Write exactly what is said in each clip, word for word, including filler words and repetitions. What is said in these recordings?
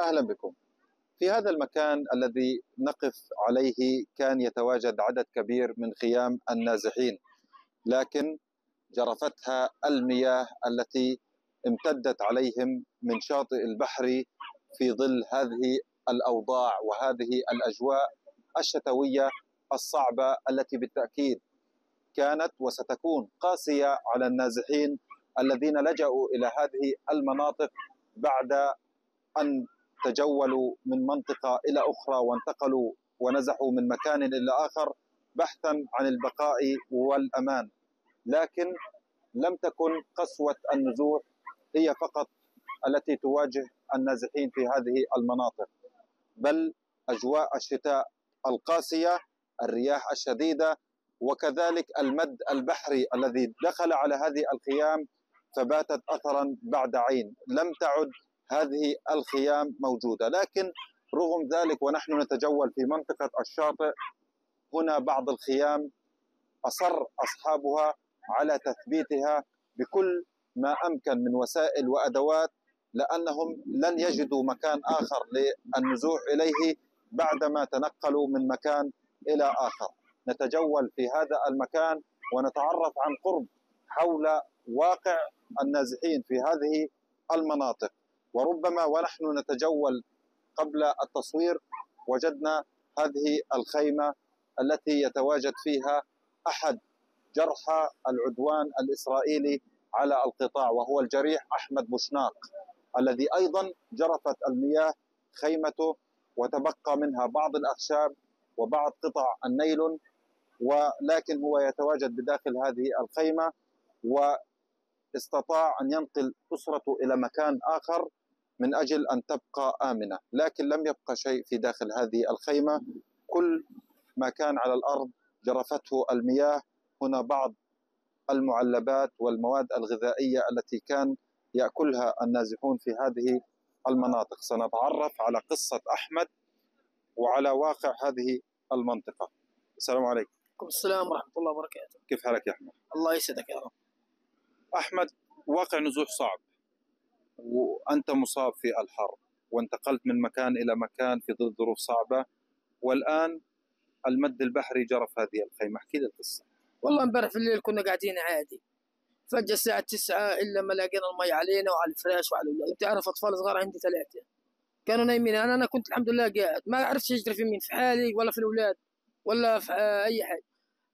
أهلا بكم. في هذا المكان الذي نقف عليه كان يتواجد عدد كبير من خيام النازحين، لكن جرفتها المياه التي امتدت عليهم من شاطئ البحر في ظل هذه الأوضاع وهذه الأجواء الشتوية الصعبة التي بالتأكيد كانت وستكون قاسية على النازحين الذين لجأوا إلى هذه المناطق بعد أن تجولوا من منطقة إلى أخرى وانتقلوا ونزحوا من مكان إلى آخر بحثا عن البقاء والأمان، لكن لم تكن قسوة النزوح هي فقط التي تواجه النازحين في هذه المناطق، بل أجواء الشتاء القاسية، الرياح الشديدة، وكذلك المد البحري الذي دخل على هذه الخيام فباتت أثرا بعد عين. لم تعد هذه الخيام موجودة، لكن رغم ذلك ونحن نتجول في منطقة الشاطئ هنا بعض الخيام أصر أصحابها على تثبيتها بكل ما أمكن من وسائل وأدوات، لأنهم لن يجدوا مكان آخر للنزوح إليه بعدما تنقلوا من مكان إلى آخر. نتجول في هذا المكان ونتعرف عن قرب حول واقع النازحين في هذه المناطق، وربما ونحن نتجول قبل التصوير وجدنا هذه الخيمة التي يتواجد فيها أحد جرحى العدوان الإسرائيلي على القطاع وهو الجريح أحمد بوشناق الذي أيضا جرفت المياه خيمته وتبقى منها بعض الأخشاب وبعض قطع النيلون، ولكن هو يتواجد بداخل هذه الخيمة واستطاع أن ينقل أسرته إلى مكان آخر من أجل أن تبقى آمنة، لكن لم يبقى شيء في داخل هذه الخيمة، كل ما كان على الأرض جرفته المياه. هنا بعض المعلبات والمواد الغذائية التي كان يأكلها النازحون في هذه المناطق. سنتعرف على قصة أحمد وعلى واقع هذه المنطقة. السلام عليكم. وعليكم السلام ورحمة الله وبركاته. كيف حالك يا أحمد؟ الله يسعدك يا رب. أحمد، واقع نزوح صعب وأنت مصاب في الحر وانتقلت من مكان إلى مكان في ظل ظروف صعبة، والآن المد البحري جرف هذه الخيمة، احكي لي القصة. والله امبارح في الليل كنا قاعدين عادي، فجأة الساعة تسعة إلا ما لقينا المي علينا وعلى الفراش وعلى الولاد. تعرف أطفال صغار عندي ثلاثة كانوا نايمين، أنا أنا كنت الحمد لله قاعد ما عرفتش أجري في مين، في حالي ولا في الأولاد ولا في أي حاجة.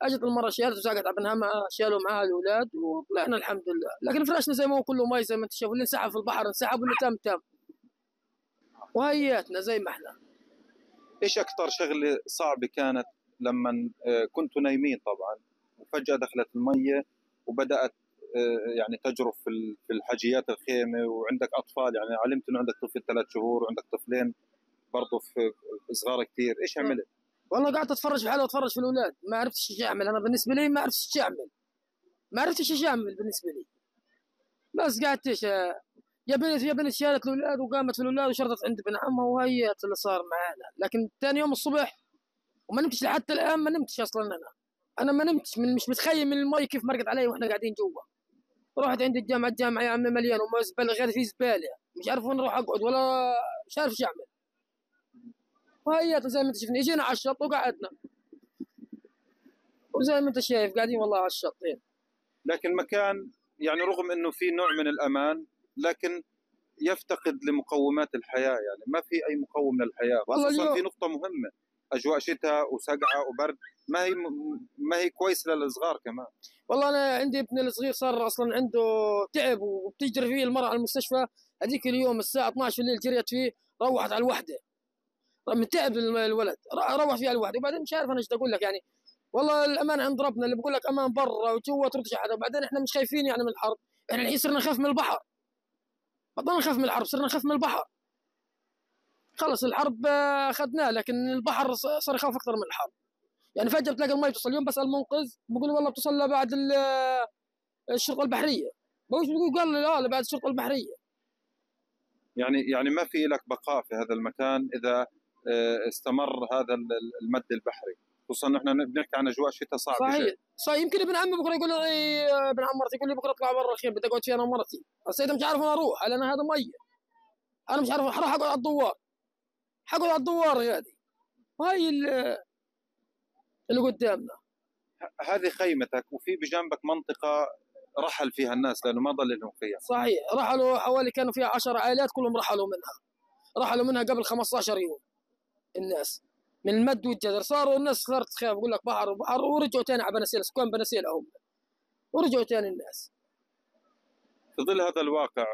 أجت المرة شالت وساقت عبنها معها، شالوا معها الأولاد وطلعنا الحمد لله، لكن فراشنا زي ما هو كله مي زي ما أنت شايف، اللي انسحب في البحر انسحب واللي تم تم، وهياتنا زي ما احنا. إيش أكثر شغلة صعبة كانت لما كنتوا نايمين طبعا وفجأة دخلت المية وبدأت يعني تجرف في الحاجيات الخيمة وعندك أطفال، يعني علمت إنه عندك طفل ثلاث شهور وعندك طفلين برضه في صغار كثير، إيش عملت؟ والله قعدت أتفرج في حالي وأتفرج في الأولاد، ما عرفتش إيش أعمل. أنا بالنسبة لي ما عرفتش إيش أعمل، ما عرفتش إيش أعمل بالنسبة لي، بس قعدت إيش يا بنت يا بنت شالت الأولاد وقامت في الأولاد وشردت عند ابن عمها وهيت اللي صار معانا. لكن ثاني يوم الصبح وما نمتش لحتى الآن، ما نمتش أصلا أنا أنا ما نمتش، من مش متخيل من المي كيف مرقت علي وإحنا قاعدين جوا. رحت عند الجامعة، الجامعة يا عمي مليانة وما زبالة غير في زبالة، مش عارف وين أروح أقعد ولا مش عارف إيش أعمل. وهيت زي ما أنت شفنا، إجينا على الشط وقعدنا وزي ما أنت شايف قاعدين والله على الشط. لكن مكان يعني رغم إنه في نوع من الأمان لكن يفتقد لمقومات الحياة، يعني ما في أي مقوم للحياة، خصوصا في نقطة مهمة، أجواء شتاء وسقعة وبرد، ما هي ما هي كويسه للصغار كمان. والله انا عندي ابني الصغير صار اصلا عنده تعب وبتجري فيه المراه على المستشفى، هذيك اليوم الساعه اثنعش بالليل جريت فيه، روحت على الوحده من تعب الولد، روح فيه على الوحده، وبعدين مش عارف انا ايش اقول لك. يعني والله الامان عند ربنا، اللي بقول لك امان برا وجوا ترتجع حدا، وبعدين احنا مش خايفين يعني من الحر، احنا الحين صرنا نخاف من البحر، بطلنا نخاف من الحرب صرنا نخاف من البحر. خلص الحرب اخذناه لكن البحر صار يخاف اكثر من الحرب. يعني فجأة بتلاقي المي بتوصل، اليوم بسأل منقذ بقول والله بتوصل لبعد الشرطة البحرية، بقول قال لي اه لبعد الشرطة البحرية. يعني يعني ما في لك بقاء في هذا المكان إذا استمر هذا المد البحري، خصوصا احنا بنحكي عن أجواء شتاء صعبة. صحيح صحيح. يمكن ابن عمي بكرة يقول لي، ابن عم مرتي يقول لي بكرة اطلع برا الخير بدي أقعد فيها أنا ومرتي، بس إذا مش عارف وين أروح، لأن هذا مية انا مش عارف راح اقعد على الدوار، هقعد على الدوار هذه هاي اللي قدامنا. هذه خيمتك وفي بجنبك منطقه رحل فيها الناس لانه ما ضل لهم خيام. صحيح، رحلوا حوالي كانوا فيها عشر عائلات كلهم رحلوا منها. رحلوا منها قبل خمسة عشر يوم الناس من المد والجزر، صاروا الناس صارت تخاف، بقول لك بحر وبحر، ورجعوا ثاني على بنسيل، سكان بنسيل هم، ورجعوا ثاني الناس. في ظل هذا الواقع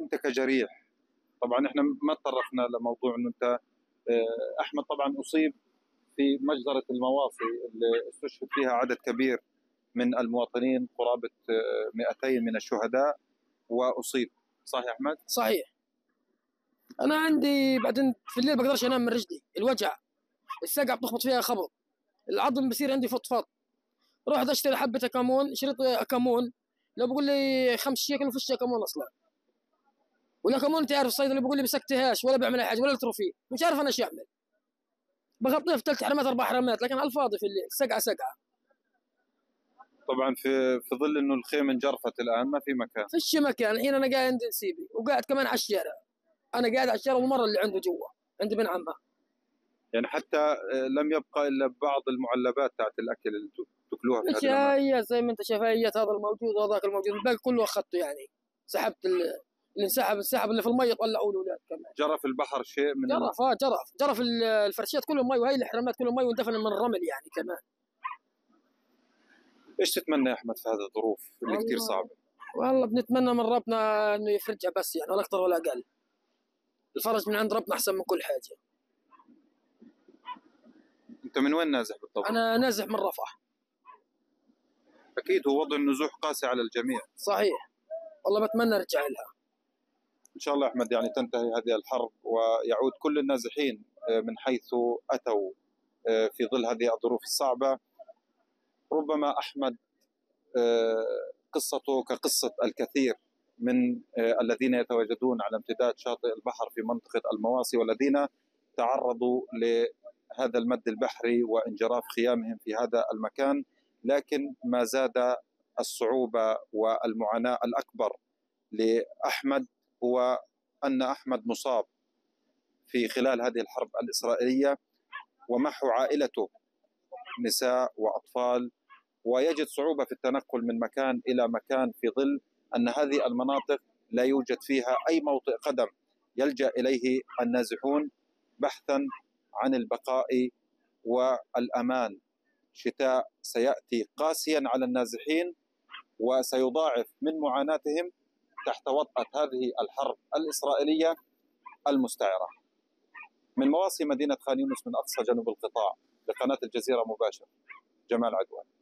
انت كجريح، طبعا احنا ما تطرقنا لموضوع انه انت احمد طبعا اصيب في مجزرة المواصي اللي استشهد فيها عدد كبير من المواطنين، قرابة مئتين من الشهداء، واصيب، صحيح احمد؟ صحيح. انا عندي بعدين في الليل بقدرش انام من رجلي، الوجع، الساقع بتخبط فيها خبط، العظم بصير عندي فطفط. رحت اشتري حبة اكامون، شريط اكامون، لو بقول لي خمس شيكل وفيش اكامون اصلا. ولا كمان تعرف الصيدلي بيقول لي بسكتهاش ولا بعمل حاجه ولا التروفيه، مش عارف انا ايش اعمل. بغطيه في ثلاث حرامات اربع حرامات لكن على الفاضي في الليل، سقعه سقعه. طبعا في في ظل انه الخيمه انجرفت الان ما في مكان. فيش مكان، الحين انا قاعد عند نسيبي وقاعد كمان على الشارع. انا قاعد على الشارع والمره اللي عنده جوا، عند ابن عمها. يعني حتى لم يبقى الا بعض المعلبات تاعت الاكل اللي تاكلوها في هذا المكان. زي ما انت شايف، هذا الموجود وهذاك الموجود، الباقي كله اخذته يعني. سحبت ال اللي انسحب السحب اللي في المي طلعوا الاولاد كمان. جرف البحر شيء من جرف اه جرف جرف الفرشيات كلهم مي، وهي الحرامات كلهم مي، واندفن من الرمل يعني كمان. ايش تتمنى يا احمد في هذه الظروف اللي كثير صعبه؟ والله بنتمنى من ربنا انه يفرجها بس يعني، ولا اكثر ولا اقل. الفرج من عند ربنا احسن من كل حاجه. انت من وين نازح بالضبط؟ انا نازح من رفح. اكيد هو وضع النزوح قاسي على الجميع. صحيح. والله بتمنى ارجع لها. إن شاء الله أحمد يعني تنتهي هذه الحرب ويعود كل النازحين من حيث أتوا في ظل هذه الظروف الصعبة. ربما أحمد قصته كقصة الكثير من الذين يتواجدون على امتداد شاطئ البحر في منطقة المواصي والذين تعرضوا لهذا المد البحري وانجراف خيامهم في هذا المكان، لكن ما زاد الصعوبة والمعاناة الأكبر لأحمد هو أن أحمد مصاب في خلال هذه الحرب الإسرائيلية ومحو عائلته نساء وأطفال، ويجد صعوبة في التنقل من مكان إلى مكان في ظل أن هذه المناطق لا يوجد فيها أي موطئ قدم يلجأ إليه النازحون بحثا عن البقاء والأمان. شتاء سيأتي قاسيا على النازحين وسيضاعف من معاناتهم تحت وطأة هذه الحرب الإسرائيلية المستعرة. من مواصي مدينة خانيونس من أقصى جنوب القطاع لقناة الجزيرة مباشر، جمال عدوان.